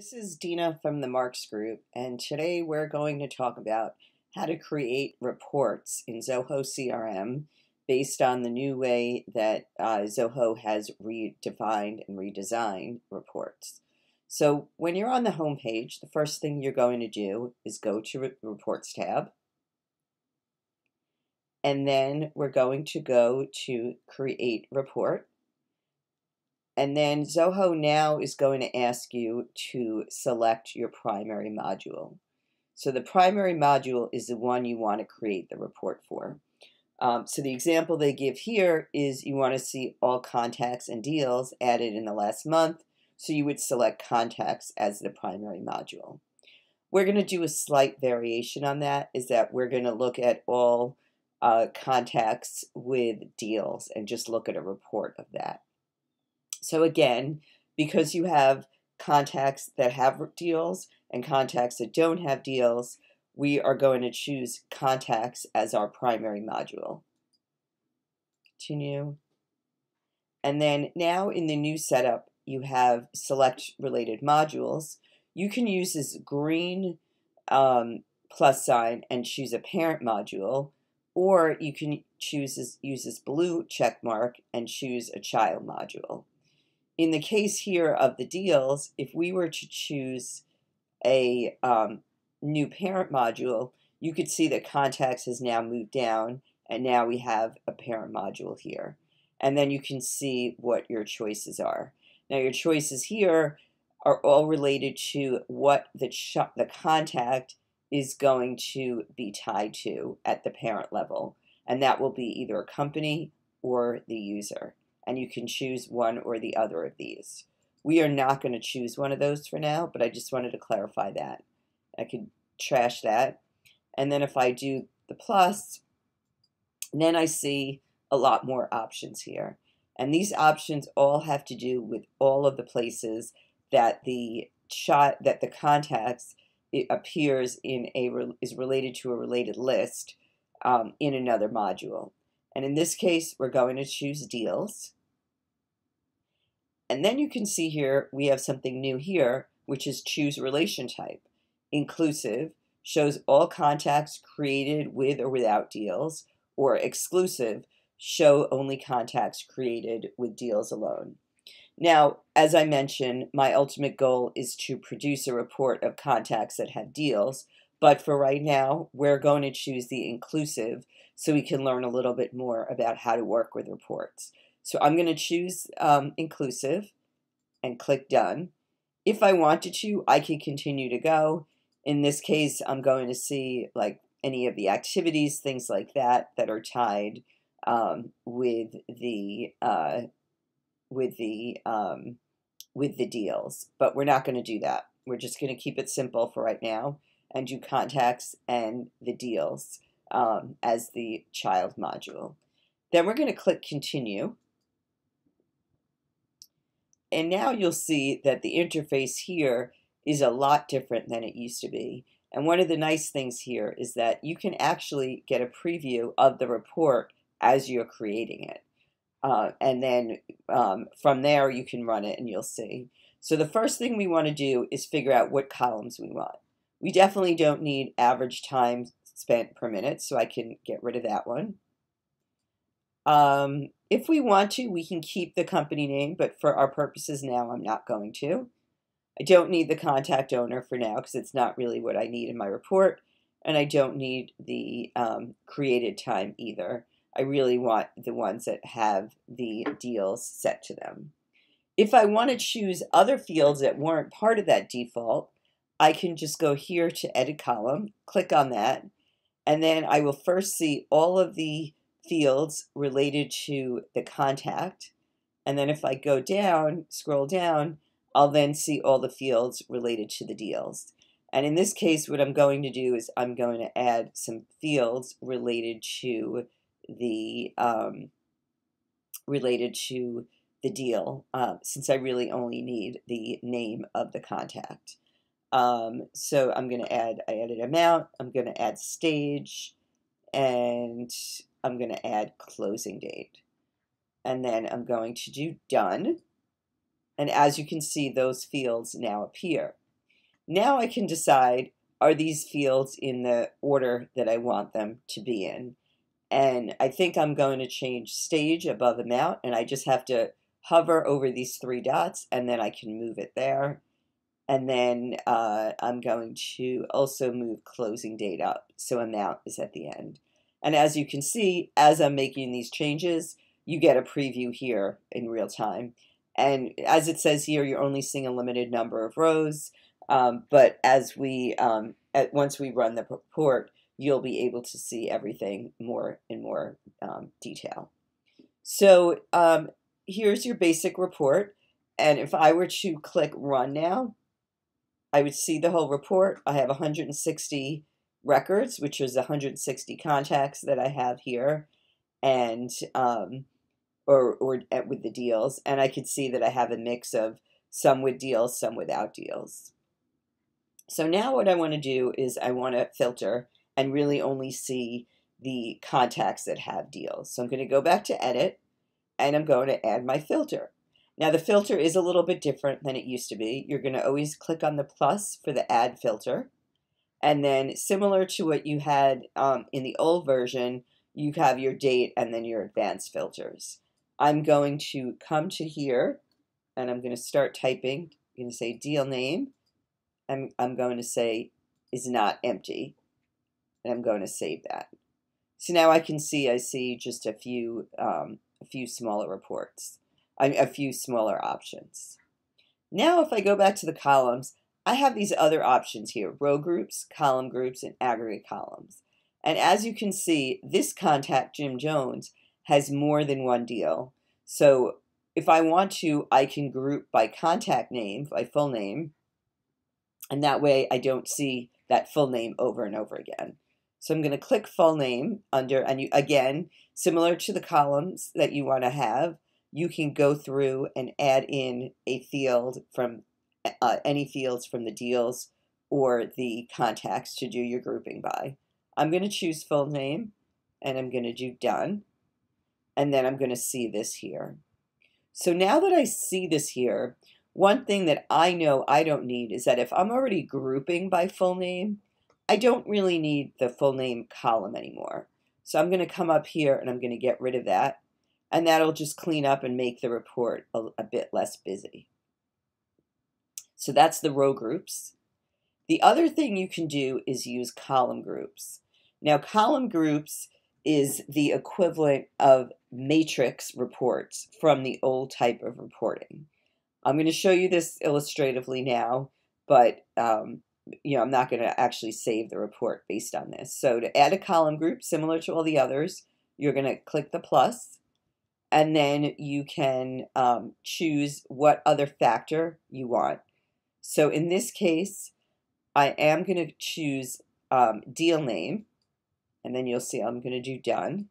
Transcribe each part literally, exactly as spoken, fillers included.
This is Dina from the Marks Group, and today we're going to talk about how to create reports in Zoho C R M based on the new way that uh, Zoho has redefined and redesigned reports. So when you're on the home page, the first thing you're going to do is go to the Reports tab, and then we're going to go to Create Report. And then Zoho now is going to ask you to select your primary module. So the primary module is the one you want to create the report for. Um, so the example they give here is you want to see all contacts and deals added in the last month. So you would select contacts as the primary module. We're going to do a slight variation on that, is that we're going to look at all uh, contacts with deals and just look at a report of that. So again, because you have contacts that have deals and contacts that don't have deals, we are going to choose contacts as our primary module. Continue. And then now in the new setup, you have select related modules. You can use this green um, plus sign and choose a parent module, or you can choose this, use this blue check mark and choose a child module. In the case here of the deals, if we were to choose a um, new parent module, you could see that contacts has now moved down, and now we have a parent module here. And then you can see what your choices are. Now your choices here are all related to what the, the contact is going to be tied to at the parent level, and that will be either a company or the user. And you can choose one or the other of these. We are not going to choose one of those for now, but I just wanted to clarify that. I could trash that. And then if I do the plus, then I see a lot more options here. And these options all have to do with all of the places that the shot that the contacts it appears in a is related to a related list um, in another module. And in this case, we're going to choose deals. And then you can see here, we have something new here, which is choose relation type. Inclusive shows all contacts created with or without deals, or exclusive show only contacts created with deals alone. Now, as I mentioned, my ultimate goal is to produce a report of contacts that have deals, but for right now, we're going to choose the inclusive so we can learn a little bit more about how to work with reports. So I'm going to choose um, inclusive and click done. If I wanted to, I could continue to go. In this case, I'm going to see like any of the activities, things like that, that are tied um, with the uh, with the um, with the deals. But we're not going to do that. We're just going to keep it simple for right now and do contacts and the deals Um, as the child module. Then we're going to click continue. And now you'll see that the interface here is a lot different than it used to be. And one of the nice things here is that you can actually get a preview of the report as you're creating it. Uh, and then um, from there you can run it and you'll see. So the first thing we want to do is figure out what columns we want. We definitely don't need average time spent per minute, so I can get rid of that one. Um, if we want to, we can keep the company name, but for our purposes now, I'm not going to. I don't need the contact owner for now because it's not really what I need in my report, and I don't need the um, created time either. I really want the ones that have the deals set to them. If I want to choose other fields that weren't part of that default, I can just go here to edit column, click on that, and then I will first see all of the fields related to the contact. And then if I go down, scroll down, I'll then see all the fields related to the deals. And in this case, what I'm going to do is I'm going to add some fields related to the um, related to the deal, uh, since I really only need the name of the contact. Um, so I'm going to add, I added amount, I'm going to add stage, and I'm going to add closing date. And then I'm going to do done. And as you can see, those fields now appear. Now I can decide, are these fields in the order that I want them to be in? And I think I'm going to change stage above amount, and I just have to hover over these three dots, and then I can move it there. And then uh, I'm going to also move closing date up, so amount is at the end. And as you can see, as I'm making these changes, you get a preview here in real time. And as it says here, you're only seeing a limited number of rows, um, but as we, um, at, once we run the report, you'll be able to see everything more in more um, detail. So um, here's your basic report. And if I were to click Run now, I would see the whole report. I have one hundred sixty records, which is one hundred sixty contacts that I have here, and um, or, or with the deals. And I could see that I have a mix of some with deals, some without deals. So now what I want to do is I want to filter and really only see the contacts that have deals. So I'm going to go back to Edit, and I'm going to add my filter. Now the filter is a little bit different than it used to be. You're going to always click on the plus for the add filter. And then similar to what you had um, in the old version, you have your date and then your advanced filters. I'm going to come to here, and I'm going to start typing. I'm going to say deal name. I'm, I'm going to say is not empty. And I'm going to save that. So now I can see, I see just a few, um, a few smaller reports, I mean, a few smaller options. Now if I go back to the columns, I have these other options here, row groups, column groups, and aggregate columns. And as you can see, this contact, Jim Jones, has more than one deal. So if I want to, I can group by contact name, by full name, and that way I don't see that full name over and over again. So I'm going to click full name under, and you, again, similar to the columns that you want to have, you can go through and add in a field from uh, any fields from the deals or the contacts to do your grouping by. I'm going to choose full name, and I'm going to do done, and then I'm going to see this here. So now that I see this here, one thing that I know I don't need is that if I'm already grouping by full name, I don't really need the full name column anymore. So I'm going to come up here, and I'm going to get rid of that, and that'll just clean up and make the report a, a bit less busy. So that's the row groups. The other thing you can do is use column groups. Now column groups is the equivalent of matrix reports from the old type of reporting. I'm going to show you this illustratively now, but um, you know, I'm not going to actually save the report based on this. So to add a column group similar to all the others, you're going to click the plus, and then you can um, choose what other factor you want. So in this case, I am going to choose um, deal name, and then you'll see I'm going to do done.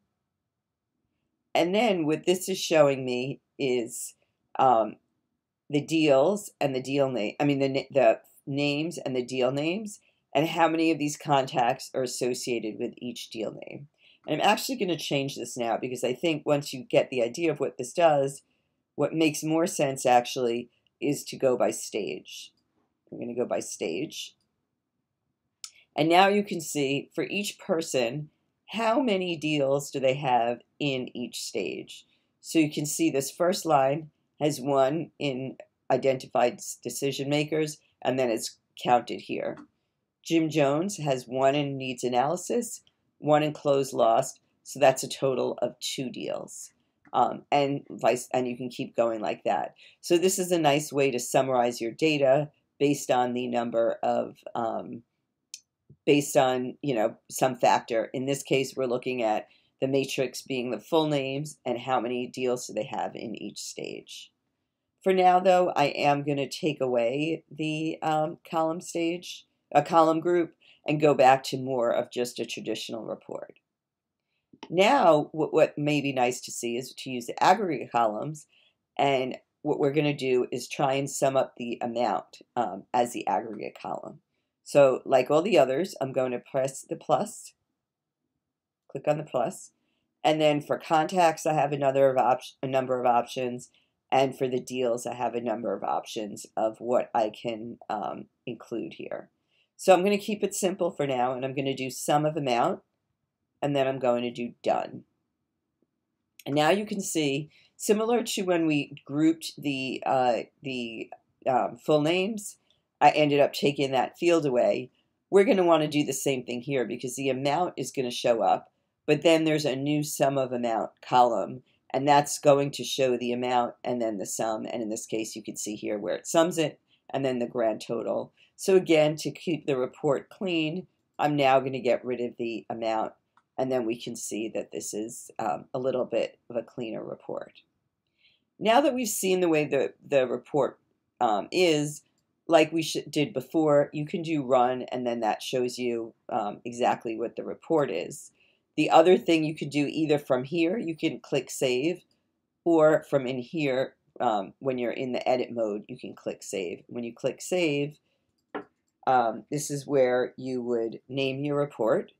And then what this is showing me is um, the deals and the deal name, I mean the, the names and the deal names, and how many of these contacts are associated with each deal name. And I'm actually going to change this now, because I think once you get the idea of what this does, what makes more sense actually is to go by stage. I'm going to go by stage. And now you can see for each person, how many deals do they have in each stage. So you can see this first line has one in identified decision makers, and then it's counted here. Jim Jones has one in needs analysis, one in close lost, so that's a total of two deals. Um, and vice, and you can keep going like that. So this is a nice way to summarize your data based on the number of, um, based on, you know, some factor. In this case, we're looking at the matrix being the full names and how many deals do they have in each stage. For now, though, I am going to take away the um, column stage, a column group, and go back to more of just a traditional report. Now, what, what may be nice to see is to use the aggregate columns, and what we're going to do is try and sum up the amount um, as the aggregate column. So, like all the others, I'm going to press the plus, click on the plus, and then for contacts, I have another of op- a number of options, And for the deals, I have a number of options of what I can um, include here. So I'm going to keep it simple for now, and I'm going to do sum of amount, and then I'm going to do done. And now you can see, similar to when we grouped the, uh, the um, full names, I ended up taking that field away. We're going to want to do the same thing here because the amount is going to show up, but then there's a new sum of amount column, and that's going to show the amount and then the sum, and in this case you can see here where it sums it and then the grand total. So again, to keep the report clean, I'm now going to get rid of the amount, and then we can see that this is um, a little bit of a cleaner report. Now that we've seen the way the, the report um, is, like we did before, you can do run, and then that shows you um, exactly what the report is. The other thing you can do, either from here, you can click save, or from in here, um, when you're in the edit mode, you can click save. When you click save, um, this is where you would name your report,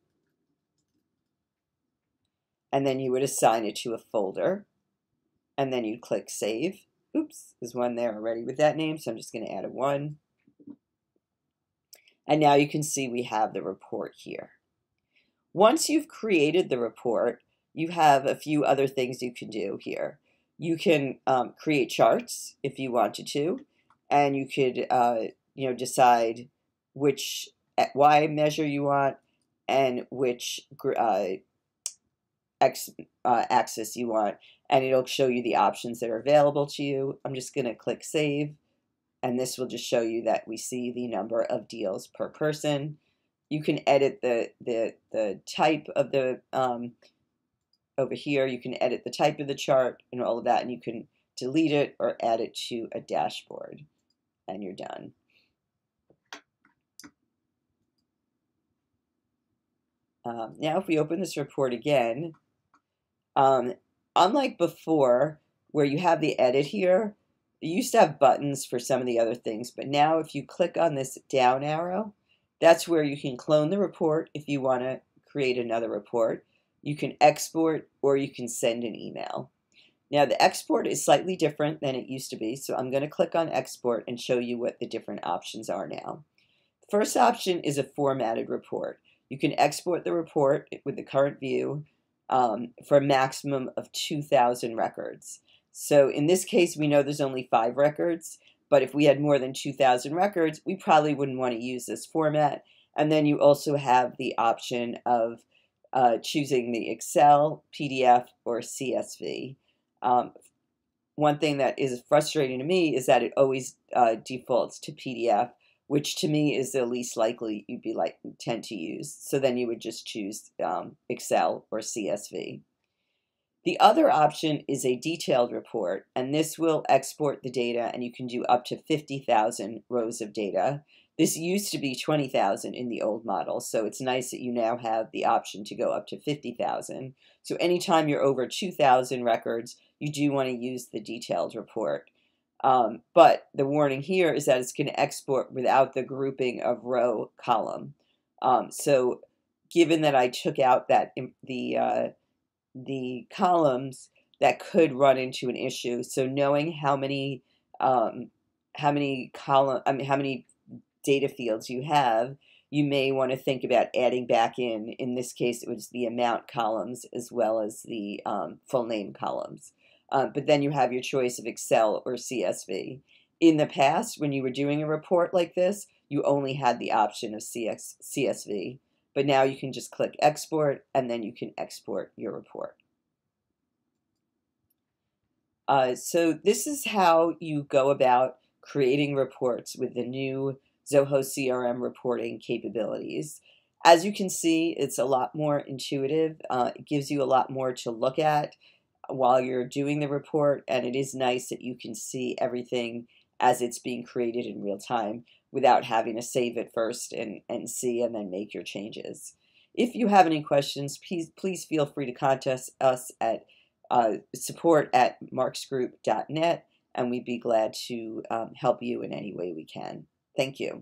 and then you would assign it to a folder, and then you'd click save. Oops, there's one there already with that name, so I'm just going to add a one. And now you can see we have the report here. Once you've created the report, you have a few other things you can do here. You can um, create charts if you wanted to, and you could uh, you know, decide which Y measure you want and which uh, X uh, axis you want, and it'll show you the options that are available to you. I'm just going to click save, and this will just show you that we see the number of deals per person. You can edit the the, the type of the um, over here. You can edit the type of the chart and all of that, and you can delete it or add it to a dashboard, and you're done. Um, now if we open this report again, um, unlike before, where you have the edit here, you used to have buttons for some of the other things, but now if you click on this down arrow, that's where you can clone the report if you want to create another report. You can export, or you can send an email. Now the export is slightly different than it used to be, so I'm going to click on export and show you what the different options are now. The first option is a formatted report. You can export the report with the current view Um, for a maximum of two thousand records. So in this case, we know there's only five records, but if we had more than two thousand records, we probably wouldn't want to use this format. And then you also have the option of uh, choosing the Excel, P D F, or C S V. Um, one thing that is frustrating to me is that it always uh, defaults to P D F, which to me is the least likely you'd be like tend to use. So then you would just choose um, Excel or C S V. The other option is a detailed report, and this will export the data, and you can do up to fifty thousand rows of data. This used to be twenty thousand in the old model, so it's nice that you now have the option to go up to fifty thousand. So anytime you're over two thousand records, you do want to use the detailed report. Um, but the warning here is that it's going to export without the grouping of row column. Um, so given that I took out that the, uh, the columns, that could run into an issue. So knowing how many, um, how many column, I mean, how many data fields you have, you may want to think about adding back in, in this case, it was the amount columns as well as the um, full name columns. Uh, but then you have your choice of Excel or C S V. In the past, when you were doing a report like this, you only had the option of C S V. But now you can just click export, and then you can export your report. Uh, so this is how you go about creating reports with the new Zoho C R M reporting capabilities. As you can see, it's a lot more intuitive. Uh, it gives you a lot more to look at while you're doing the report, and it is nice that you can see everything as it's being created in real time without having to save it first and, and see and then make your changes. If you have any questions, please, please feel free to contact us at uh, support at marks group dot net, and we'd be glad to um, help you in any way we can. Thank you.